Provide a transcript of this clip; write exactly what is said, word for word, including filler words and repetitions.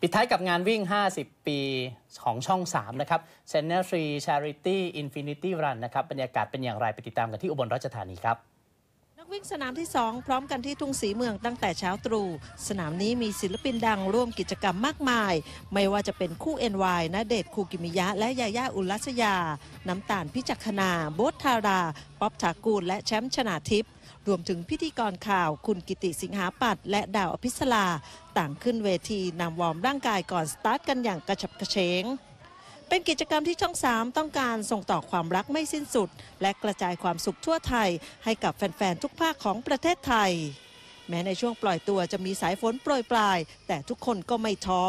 ปิดท้ายกับงานวิ่งห้าสิบปีของช่องสามนะครับ Channel three Charity Infinity Run นะครับบรรยากาศเป็นอย่างไรไปติดตามกันที่อุบลราชธานีครับนักวิ่งสนามที่สองพร้อมกันที่ทุ่งศรีเมืองตั้งแต่เช้าตรู่สนามนี้มีศิลปินดังร่วมกิจกรรมมากมายไม่ว่าจะเป็นคู่ เอ็น วาย ณเดชน์ คูกิมิยะและยาย่าอุรัสยาน้ำตาลพิจักขณาโบ๊ทธาราป๊อบถากูลและแชมป์ชนาทิพย์รวมถึงพิธีกรข่าวคุณกิติสิงหาปัตย์และดาวอภิสราต่างขึ้นเวทีนำวอร์มร่างกายก่อนสตาร์ทกันอย่างกระฉับกระเฉงเป็นกิจกรรมที่ช่องสามต้องการส่งต่อความรักไม่สิ้นสุดและกระจายความสุขทั่วไทยให้กับแฟนๆทุกภาคของประเทศไทยแม้ในช่วงปล่อยตัวจะมีสายฝนโปรยปลายแต่ทุกคนก็ไม่ท้อ